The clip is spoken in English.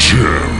Finish him!